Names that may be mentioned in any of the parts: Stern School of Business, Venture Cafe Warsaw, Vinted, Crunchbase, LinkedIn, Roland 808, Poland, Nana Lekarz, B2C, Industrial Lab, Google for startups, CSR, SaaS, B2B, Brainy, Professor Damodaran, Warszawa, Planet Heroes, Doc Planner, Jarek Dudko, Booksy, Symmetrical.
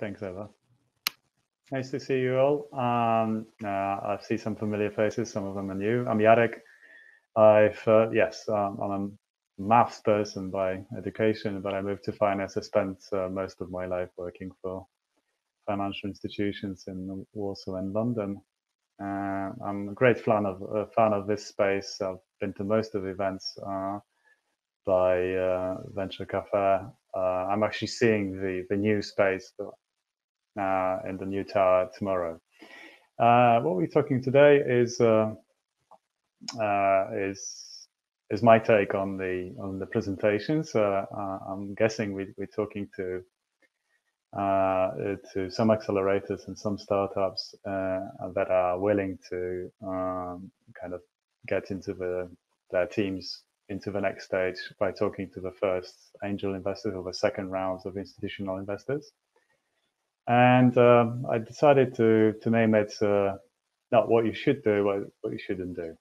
Thanks, Eva. Nice to see you all. I see some familiar faces, some of them are new. I'm Jarek. I'm a maths person by education, but I moved to finance. I spent most of my life working for financial institutions in Warsaw and London. I'm a great fan of this space. I've been to most of the events by Venture Cafe. I'm actually seeing the new space in the new tower tomorrow. What we're talking today is my take on the presentations. I'm guessing we're talking to some accelerators and some startups that are willing to kind of get into their teams into the next stage by talking to the first angel investors or the second rounds of institutional investors. And I decided to name it not what you should do, but what you shouldn't do.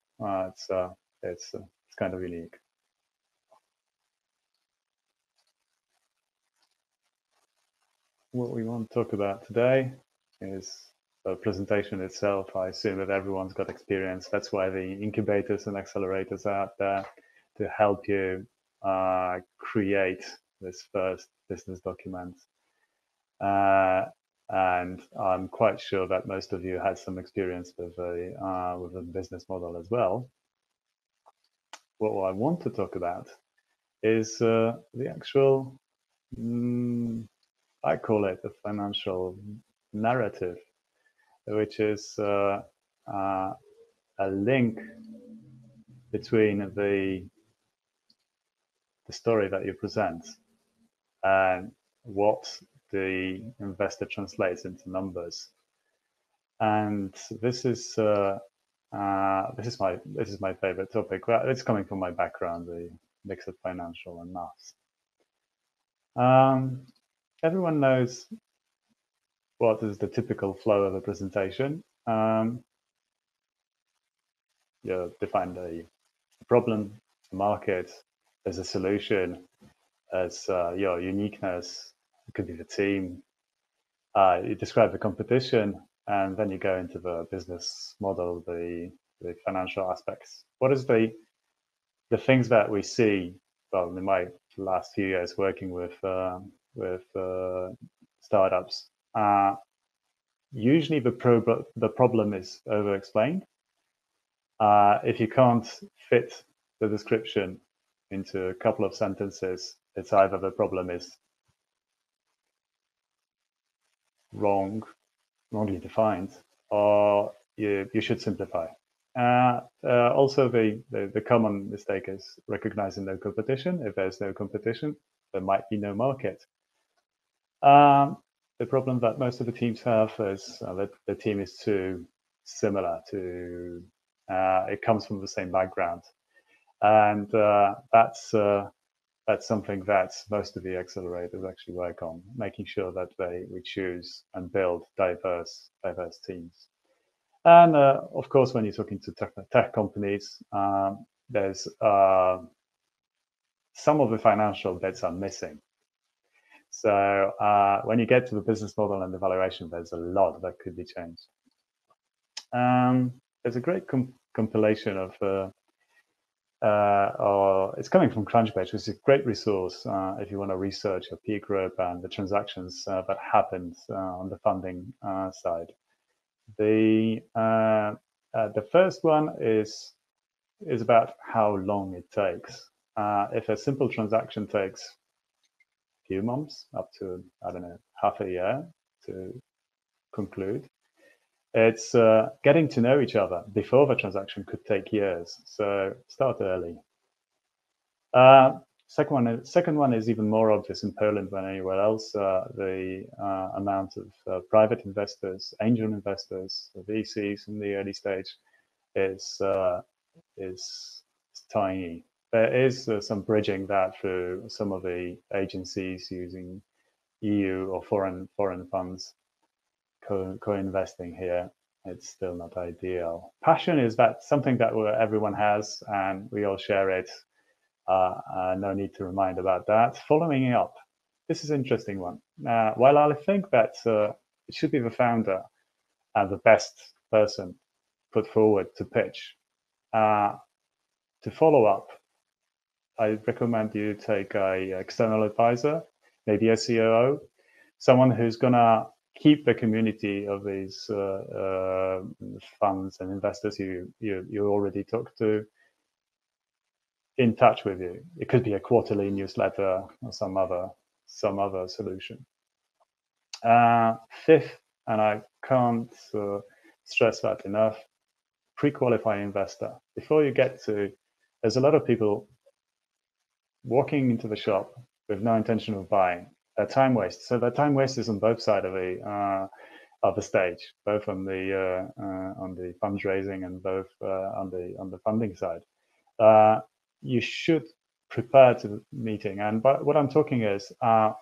It's kind of unique. What we want to talk about today is the presentation itself. I assume that everyone's got experience. That's why the incubators and accelerators are out there to help you create this first business document. And I'm quite sure that most of you had some experience with a business model as well. What I want to talk about is the actual, I call it the financial narrative, which is a link between the story that you present and what the investor translates into numbers. And this is my favorite topic. Well, it's coming from my background, the mix of financial and maths. Everyone knows what is the typical flow of a presentation. You define a problem, a market, there's a solution, there's your uniqueness. It could be the team. You describe the competition, and then you go into the business model, the financial aspects. What is the things that we see? Well, in my last few years working with startups, usually the problem is over-explained. If you can't fit the description into a couple of sentences, it's either the problem is wrongly defined, or you should simplify. Also, the common mistake is recognizing no competition. If there's no competition, there might be no market. The problem that most of the teams have is that the team is too similar to, it comes from the same background. And that's something that most of the accelerators actually work on, making sure that we choose and build diverse teams. And of course, when you're talking to tech companies, there's some of the financial bits are missing. So when you get to the business model and the valuation, there's a lot that could be changed. There's a great compilation of it's coming from Crunchbase, which is a great resource if you want to research your peer group and the transactions that happened on the funding side. The first one is about how long it takes. If a simple transaction takes a few months, up to, I don't know, half a year to conclude, it's getting to know each other before the transaction could take years. So start early. Second one is even more obvious in Poland than anywhere else. The amount of private investors, angel investors, VCs in the early stage is tiny. There is some bridging that through some of the agencies using EU or foreign funds. Co-investing here, it's still not ideal. Passion is that something that everyone has and we all share it. No need to remind about that. Following up, This is an interesting one. While I think that it should be the founder and the best person put forward to pitch, to follow up, I recommend you take an external advisor, maybe a COO, someone who's going to keep the community of these funds and investors you already talked to in touch with you. It could be a quarterly newsletter or some other solution. Fifth, and I can't stress that enough, pre-qualify investor. Before you get to, there's a lot of people walking into the shop with no intention of buying. They're time waste. So that time waste is on both sides of the stage, both on the fundraising and both on the funding side. You should prepare to the meeting, and but what I'm talking is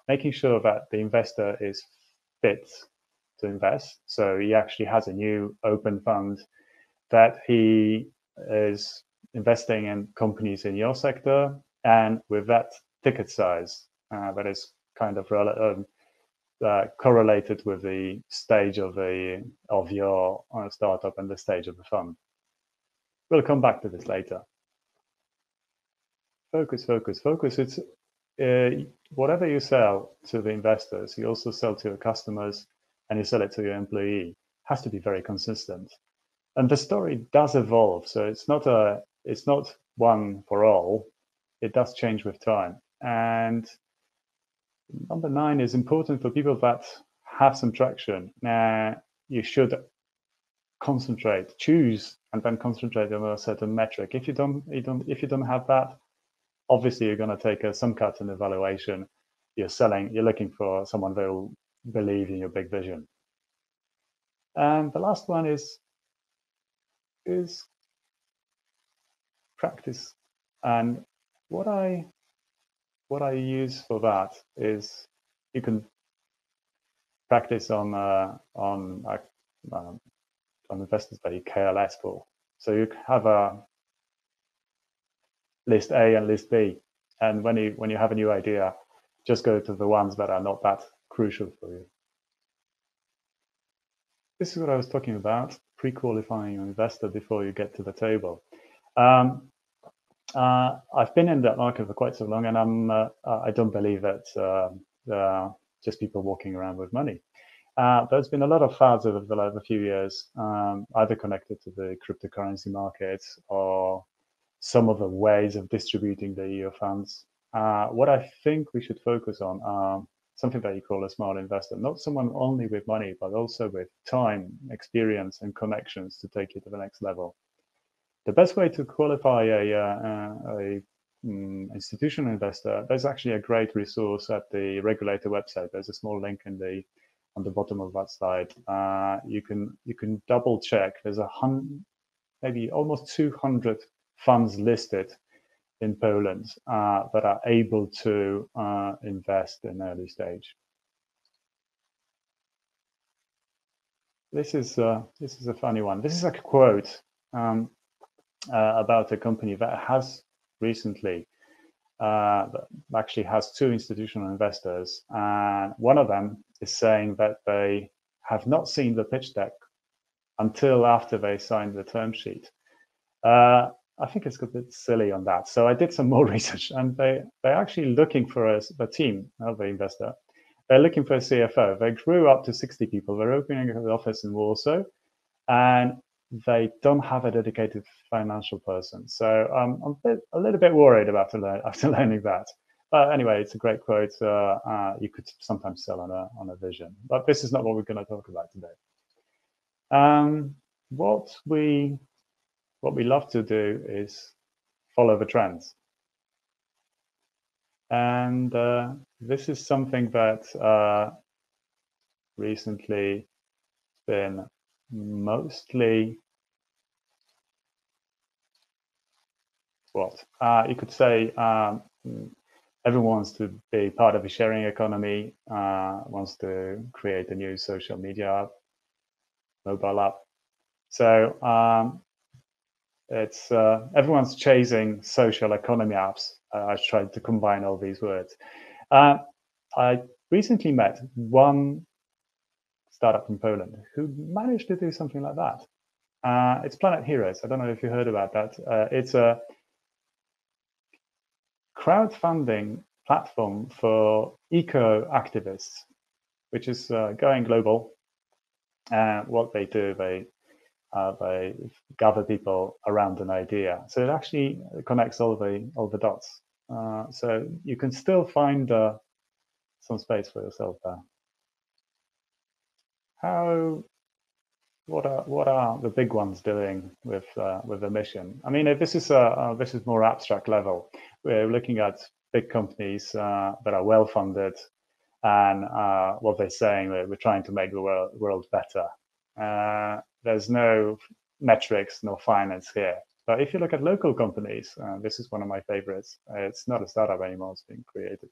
making sure that the investor is fit to invest. So he actually has a new open fund that he is investing in companies in your sector, and with that ticket size that is kind of correlated with the stage of your startup and the stage of the fund. We'll come back to this later. Focus, focus, focus. It's whatever you sell to the investors, you also sell to your customers, and you sell it to your employee. It has to be very consistent, and the story does evolve. So it's not one for all. It does change with time. And number 9 is important for people that have some traction. You should concentrate, choose, and then concentrate on a certain metric. If you don't have that, obviously, you're going to take some cut in the valuation. You're selling. You're looking for someone that will believe in your big vision. And the last one is practice. And what I use for that is you can practice on investors that you care less for. So you have a list A and list B, and when you have a new idea, just go to the ones that are not that crucial for you. This is what I was talking about, pre-qualifying your investor before you get to the table. I've been in that market for quite so long, and I don't believe that just people walking around with money. There's been a lot of fads over the last few years, either connected to the cryptocurrency markets or some of the ways of distributing the EU funds. What I think we should focus on are something that you call a smart investor, not someone only with money, but also with time, experience, and connections to take you to the next level. The best way to qualify an institutional investor, there's actually a great resource at the regulator website. There's a small link on the bottom of that slide. You can double check. There's maybe almost 200 funds listed in Poland that are able to invest in early stage. This is a funny one. This is a quote about a company that has recently actually has 2 institutional investors, and one of them is saying that they have not seen the pitch deck until after they signed the term sheet. I think it's a bit silly on that. So I did some more research, and they're actually looking for the team of the investor. They're looking for a CFO. They grew up to 60 people. They're opening an office in Warsaw, and they don't have a dedicated financial person. So I'm a little bit worried about after learning that. But anyway, it's a great quote. You could sometimes sell on a vision. But this is not what we're going to talk about today. What we love to do is follow the trends. And this is something that recently been mostly, you could say everyone wants to be part of a sharing economy, wants to create a new social media app, mobile app. So, it's everyone's chasing social economy apps. I tried to combine all these words. I recently met one startup in Poland who managed to do something like that. It's Planet Heroes. I don't know if you heard about that. It's a crowdfunding platform for eco-activists, which is going global. What they do, they gather people around an idea. So it actually connects all the dots. So you can still find some space for yourself there. What are the big ones doing with a mission? I mean, if this is this is more abstract level. We're looking at big companies that are well funded, and what they're saying that we're trying to make the world better. There's no metrics, no finance here. But if you look at local companies, this is one of my favorites. It's not a startup anymore. It's been created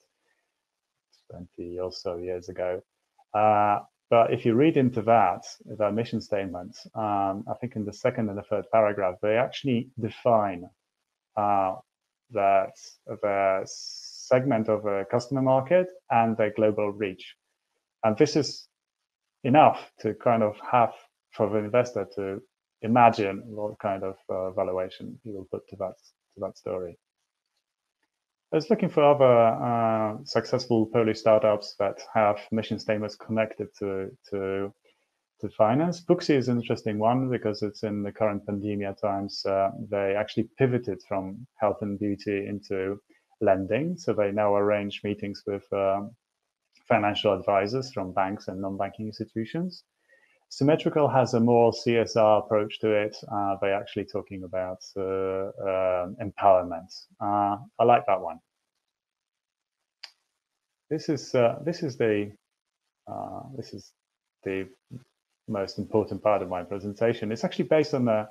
20 or so years ago. But if you read into that, their mission statements, I think in the second and the third paragraph, they actually define that the segment of a customer market and their global reach. And this is enough to kind of have for the investor to imagine what kind of valuation he will put to that story. I was looking for other successful Polish startups that have mission statements connected to finance. Booksy is an interesting one because it's in the current pandemia times. They actually pivoted from health and beauty into lending. So they now arrange meetings with financial advisors from banks and non-banking institutions. Symmetrical has a more CSR approach to it. They're actually talking about empowerment. I like that one. This is the most important part of my presentation. It's actually based on a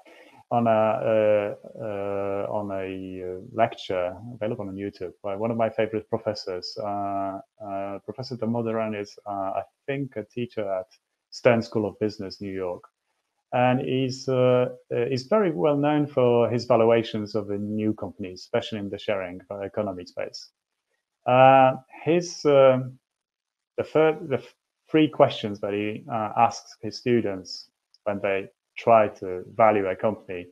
lecture available on YouTube by one of my favorite professors. Professor Damodaran is, I think, a teacher at Stern School of Business, New York. And he's very well known for his valuations of the new companies, especially in the sharing economy space. The three questions that he asks his students when they try to value a company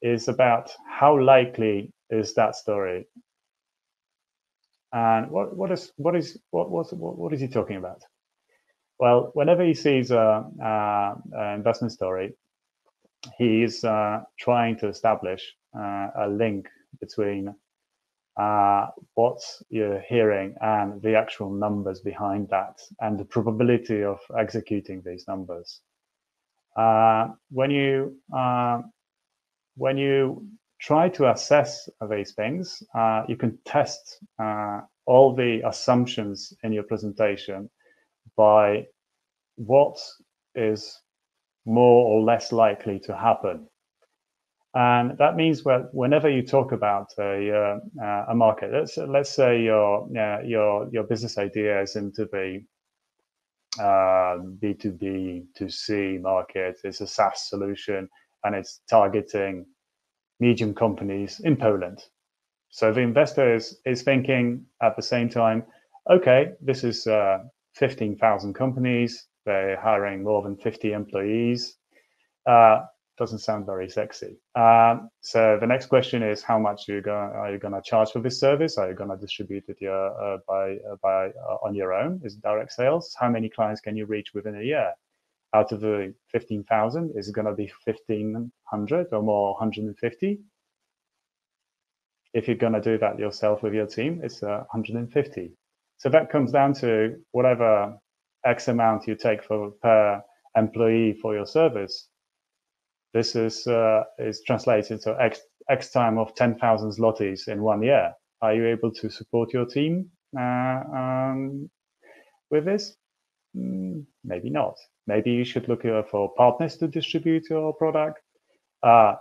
is about how likely is that story, and what is he talking about? Well, whenever he sees an investment story, he is trying to establish a link between what you're hearing and the actual numbers behind that, and the probability of executing these numbers. When you try to assess these things, you can test all the assumptions in your presentation by what is more or less likely to happen. And that means whenever you talk about a market, let's say your business idea is into the B2B, 2C market. It's a SaaS solution, and it's targeting medium companies in Poland. So the investor is thinking at the same time, okay, this is 15,000 companies. They're hiring more than 50 employees. Doesn't sound very sexy. So the next question is, how much are you going to charge for this service? Are you going to distribute it on your own? Is it direct sales? How many clients can you reach within a year? Out of the 15,000, is it going to be 1,500 or more, 150? If you're going to do that yourself with your team, it's 150. So that comes down to whatever X amount you take per employee for your service. This is translated to X time of 10,000 zlotys in 1 year. Are you able to support your team with this? Maybe not. Maybe you should look for partners to distribute your product.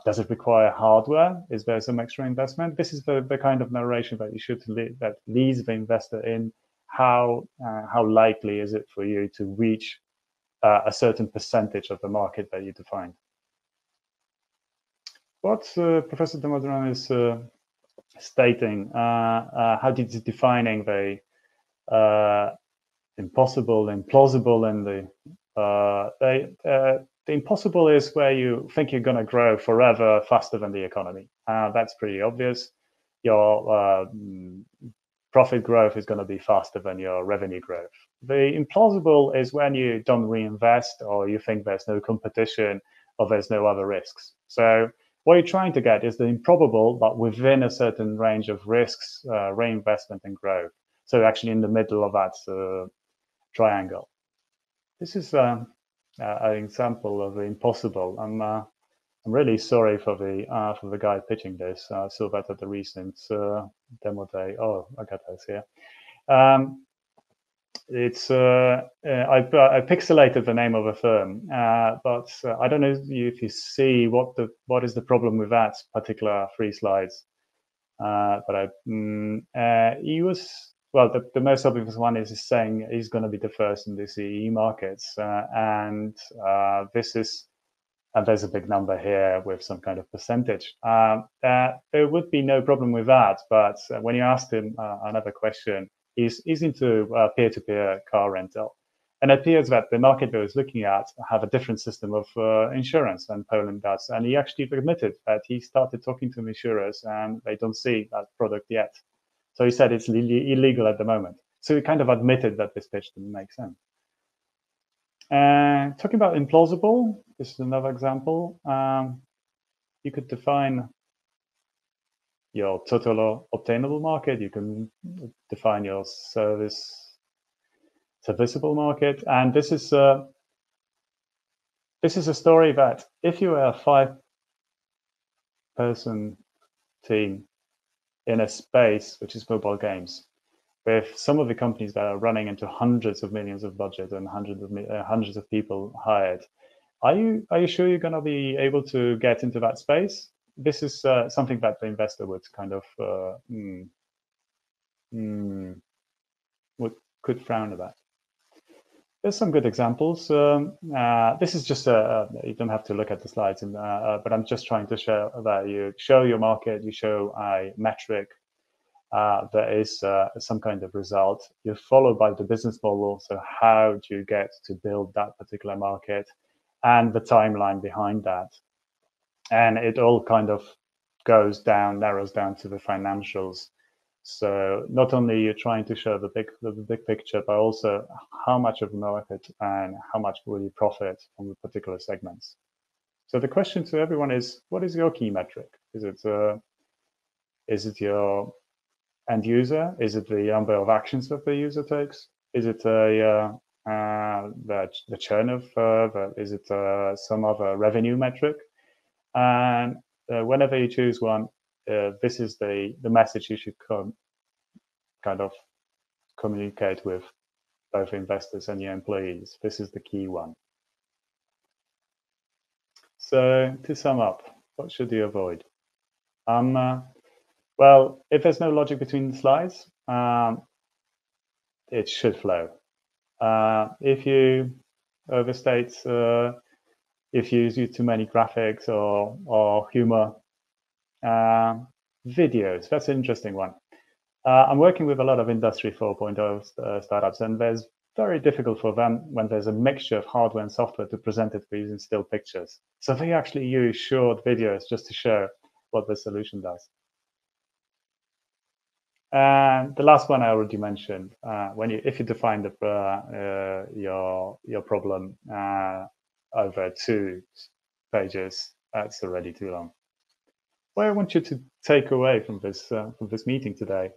Does it require hardware? Is there some extra investment? This is the kind of narration that you should that leads the investor in. How likely is it for you to reach a certain percentage of the market that you define? What Professor Damodaran is stating, how did defining the impossible, implausible, and the impossible is where you think you're going to grow forever faster than the economy. That's pretty obvious. Your profit growth is going to be faster than your revenue growth. The implausible is when you don't reinvest, or you think there's no competition, or there's no other risks. So what you're trying to get is the improbable, but within a certain range of risks, reinvestment and growth. So actually in the middle of that triangle. This is an example of the impossible. I'm really sorry for the guy pitching this. I saw that at the recent demo day. Oh, I got this here. I pixelated the name of a firm, but I don't know if you see what is the problem with that particular three slides. But he was, well, the most obvious one is he's saying he's going to be the first in the CE markets, and there's a big number here with some kind of percentage. There would be no problem with that, but when you asked him another question, he's into peer-to-peer car rental. And it appears that the market that he's looking at have a different system of insurance than Poland does. And he actually admitted that he started talking to insurers and they don't see that product yet. So he said it's illegal at the moment. So he kind of admitted that this pitch didn't make sense. Talking about implausible, this is another example. You could define your total obtainable market. You can define your serviceable market, and this is a story that if you were a 5-person team in a space which is mobile games, with some of the companies that are running into hundreds of millions of budget and hundreds of people hired, are you sure you're going to be able to get into that space? This is something that the investor would kind of could frown about. There's some good examples. This is just you don't have to look at the slides, but I'm just trying to show that you show your market, you show a metric. There is some kind of result. You're followed by the business model. So how do you get to build that particular market and the timeline behind that? And it all kind of goes down, narrows down to the financials. So not only you're trying to show the big picture, but also how much of the market and how much will you profit from the particular segments. So the question to everyone is, what is your key metric? Is it your end user? Is it the number of actions that the user takes? Is it the churn of? Is it some other revenue metric? And whenever you choose one, this is the message you should kind of communicate with both investors and your employees. This is the key one. So to sum up, what should you avoid? Well, if there's no logic between the slides, it should flow. If you overstate, if you use too many graphics or humor, videos, that's an interesting one. I'm working with a lot of Industry 4.0 startups, and it's very difficult for them when there's a mixture of hardware and software to present it using still pictures. So they actually use short videos just to show what the solution does. And the last one I already mentioned, if you define the your problem over 2 pages, that's already too long. What I want you to take away from this meeting today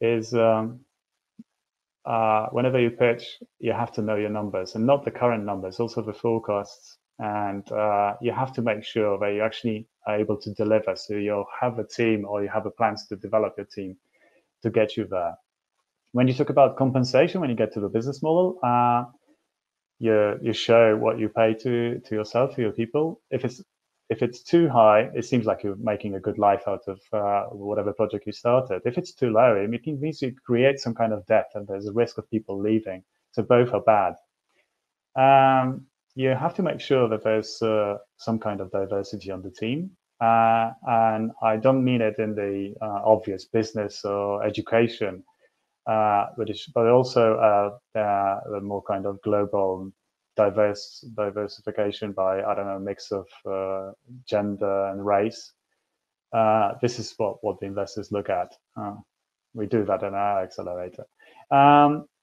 is whenever you pitch, you have to know your numbers, and not the current numbers, also the forecasts, and you have to make sure that you actually are able to deliver. So you'll have a team, or you have a plans to develop your team to get you there. When you talk about compensation, when you get to the business model, you show what you pay to yourself, to your people. If it's too high, it seems like you're making a good life out of whatever project you started. If it's too low, it means you create some kind of debt, and there's a risk of people leaving. So both are bad. You have to make sure that there's some kind of diversity on the team. And I don't mean it in the obvious business or education but also the more kind of global diversification by, I don't know, mix of gender and race. This is what the investors look at. We do that in our accelerator.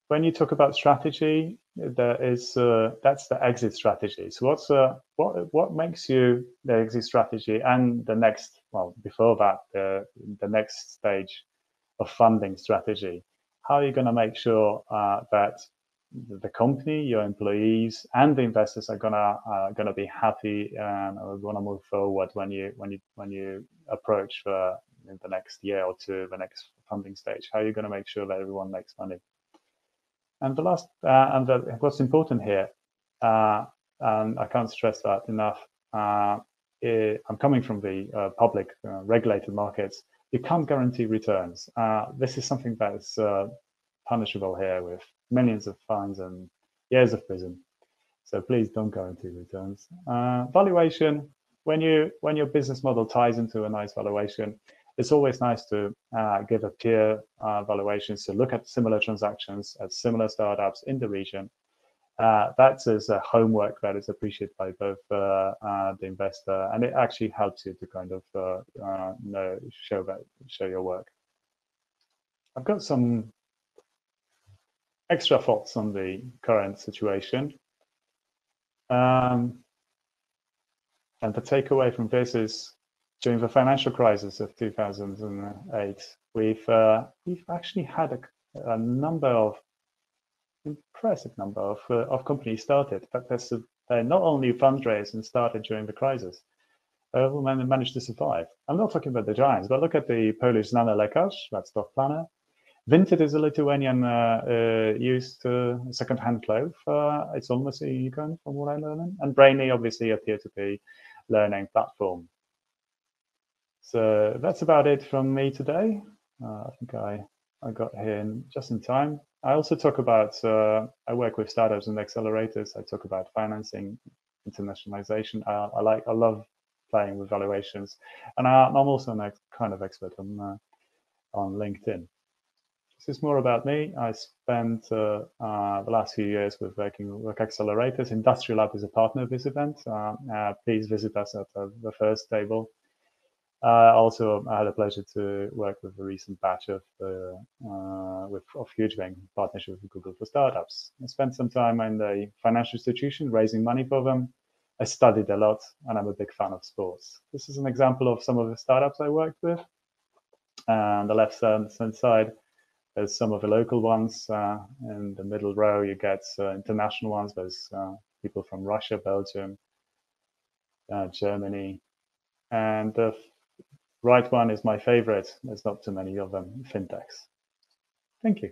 When you talk about strategy, there is that's the exit strategy. So what's what makes you the exit strategy, and the next, well, before that, the next stage of funding strategy? How are you going to make sure that the company, your employees, and the investors are gonna be happy and are gonna move forward when you approach in the next year or two, the next funding stage? How are you gonna make sure that everyone makes money? And the last what's important here, and I can't stress that enough. I'm coming from the public regulated markets. You can't guarantee returns. This is something that is punishable here with millions of fines and years of prison. So please don't guarantee returns. Valuation, when your business model ties into a nice valuation, it's always nice to give a peer valuation. So look at similar transactions at similar startups in the region. That is a homework that is appreciated by both the investor, and it actually helps you to kind of show your work. I've got some extra thoughts on the current situation. And the takeaway from this is, during the financial crisis of 2008, we've actually had a number of, impressive number of companies started. But they not only fundraised and started during the crisis, they managed to survive. I'm not talking about the giants, but look at the Polish Nana Lekarz, that's Doc Planner. Vinted is a Lithuanian used second-hand clothes. It's almost a unicorn from what I'm learning. And Brainy, obviously, a peer-to-peer learning platform. So that's about it from me today. I think I got here just in time. I also talk about, I work with startups and accelerators. I talk about financing, internationalization. I love playing with valuations. And I'm also a kind of expert on LinkedIn. This is more about me. I spent the last few years with working with accelerators. Industrial Lab is a partner of this event. Please visit us at the first table. Also, I had the pleasure to work with a recent batch of huge bank partnership with Google for Startups. I spent some time in the financial institution raising money for them. I studied a lot, and I'm a big fan of sports. This is an example of some of the startups I worked with. On the left-hand side, there's some of the local ones. In the middle row, you get international ones. There's people from Russia, Belgium, Germany. And the right one is my favorite. There's not too many of them, fintechs. Thank you.